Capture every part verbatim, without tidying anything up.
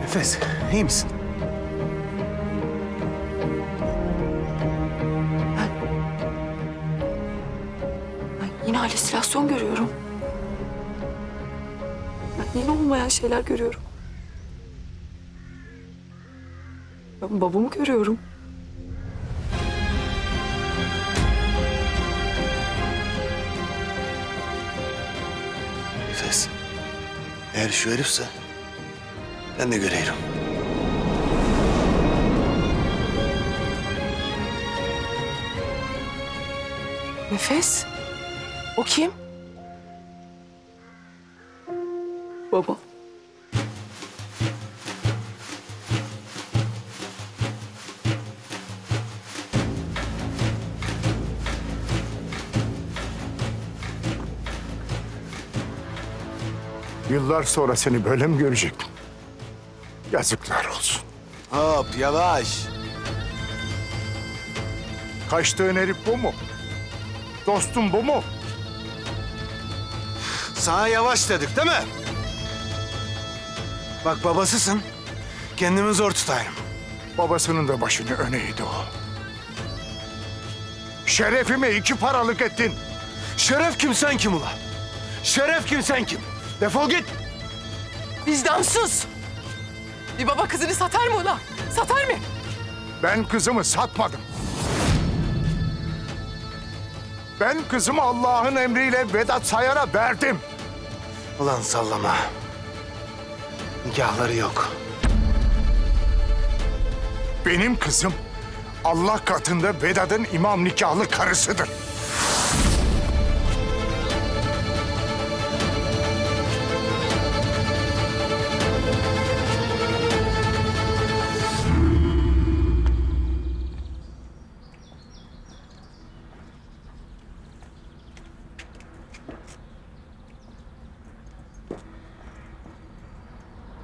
Nefes, iyi misin? Ben... ben yine halüsinasyon görüyorum. Ben yine olmayan şeyler görüyorum. Ben babamı görüyorum. Nefes, eğer şu herifse... ben de göreyim. Nefes, o kim? Baba. Yıllar sonra seni böyle mi görecektim? Yazıklar olsun. Hop, yavaş. Kaçtığın herif bu mu? Dostum bu mu? Sana yavaş dedik değil mi? Bak babasısın. Kendimi zor tutayım. Babasının da başını öneydi o. Şerefimi iki paralık ettin. Şeref kimsen kim ula? Şeref kimsen kim? Defol git. Vicdansız. Bir baba kızını satar mı ulan? Satar mı? Ben kızımı satmadım. Ben kızımı Allah'ın emriyle Vedat Sayan'a verdim. Ulan sallama. Nikahları yok. Benim kızım Allah katında Vedat'ın imam nikahlı karısıdır.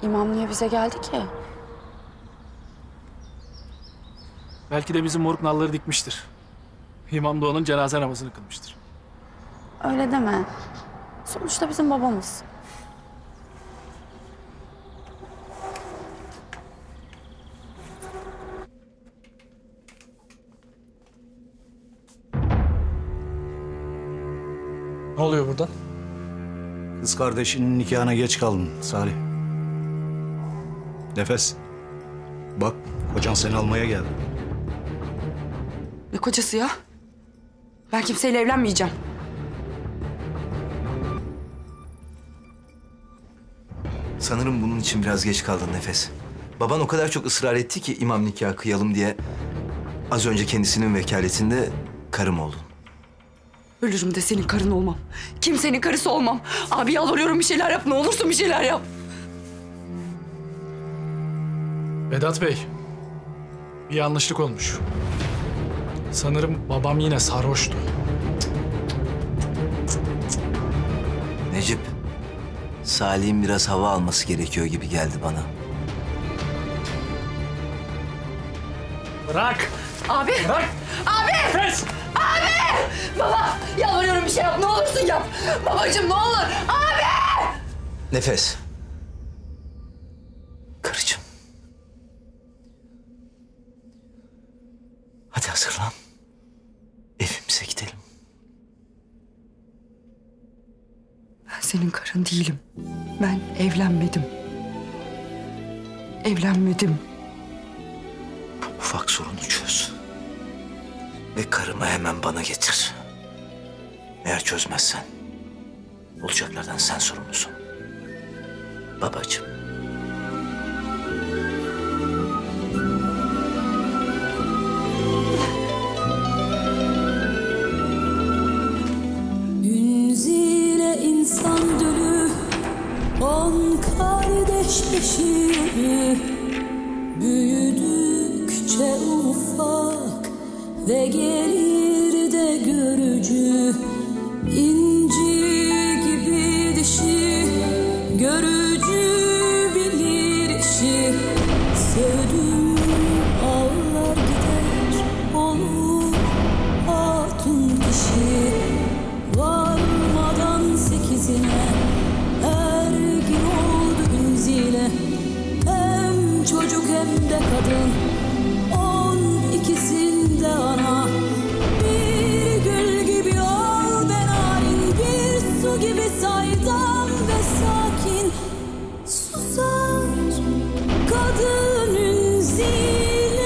İmam niye bize geldi ki? Belki de bizim moruk nalları dikmiştir. İmam Doğan'ın cenaze namazını kılmıştır. Öyle deme. Sonuçta bizim babamız. Ne oluyor burada? Kız kardeşinin nikahına geç kaldın Salih. Nefes, bak kocan seni almaya geldi. Ne kocası ya? Ben kimseyle evlenmeyeceğim. Sanırım bunun için biraz geç kaldın Nefes. Baban o kadar çok ısrar etti ki imam nikahı kıyalım diye... az önce kendisinin vekaletinde karım oldun. Ölürüm de senin karın olmam. Kimsenin karısı olmam. Abi yalvarıyorum bir şeyler yap, ne olursun bir şeyler yap. Vedat Bey, bir yanlışlık olmuş. Sanırım babam yine sarhoştu. Necip, Salih'in biraz hava alması gerekiyor gibi geldi bana. Bırak! Abi! Bırak! Abi! Nefes! Abi! Baba, yalvarıyorum bir şey yap, ne olursun yap! Babacığım ne olur! Abi! Nefes. Hadi hazırlan. Evimize gidelim. Ben senin karın değilim. Ben evlenmedim. Evlenmedim. Bu ufak sorunu çöz. Ve karımı hemen bana getir. Eğer çözmezsen olacaklardan sen sorumlusun. Babacığım. Eşi büyüdükçe ufak ve gelir de görücü inci gibi dişi görücü bilir işi sevdim ağlar gider olur hatun dişi varmadan sekizine. Hey! kadın, on ikisinde ana. Bir gül gibi ol ben hain, bir su gibi saydam ve sakin. Susar kadının zile.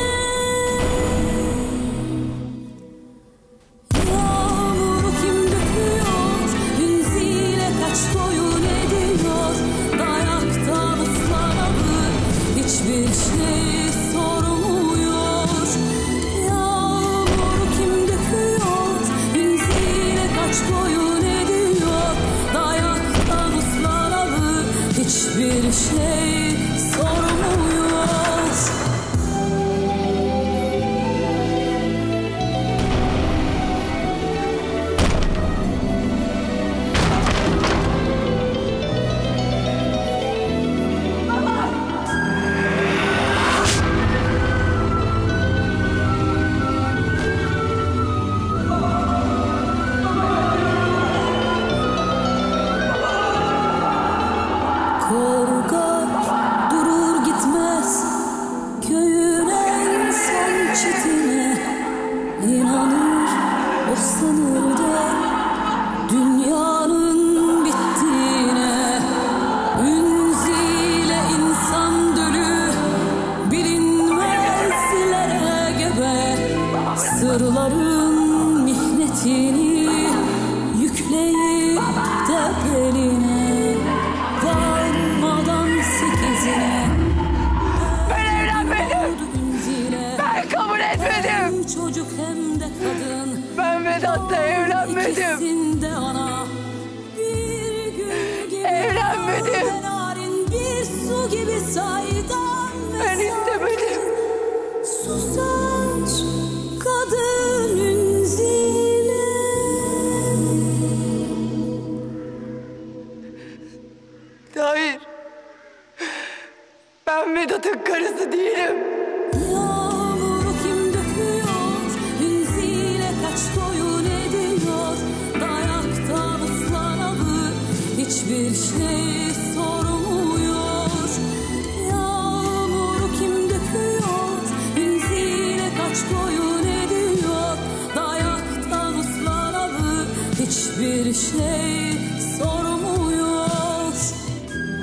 Yağmuru kim döküyor, gün zile kaç koyun ediyor. Dayakta ıslanabı hiçbir şey. Hiçbir şey sormuyor. Sırların mihnetini yükleyip de beline, varmadan sekizine. Ben evlenmedim. Ben kabul etmedim. Hem çocuk hem de kadın. Ben Vedat'la evlenmedim. Evlenmedim. Ben istemedim. Susar kadının zile. Hayır. Ben Vedat'ın karısı değilim. Yağmuru kim döküyor? Ünziyle kaç koyun ediyor? Dayakta ıslanabı hiçbir şey sormuyor. Yağmuru kim döküyor? Ünziyle kaç koyun? Hiçbir şey